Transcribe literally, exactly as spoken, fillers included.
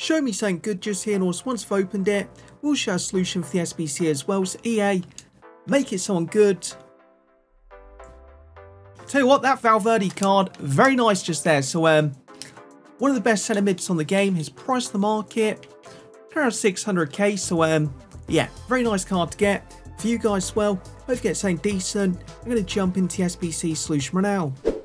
Show me something good just here, and also once I've opened it, we'll show a solution for the S B C as well. So E A, make it someone good. Tell you what, that Valverde card, very nice just there. So um, one of the best centre mids on the game. His price of the market, around six hundred K. So um, yeah, very nice card to get. For you guys as well, hope you get something decent. I'm going to jump into the S B C solution right now.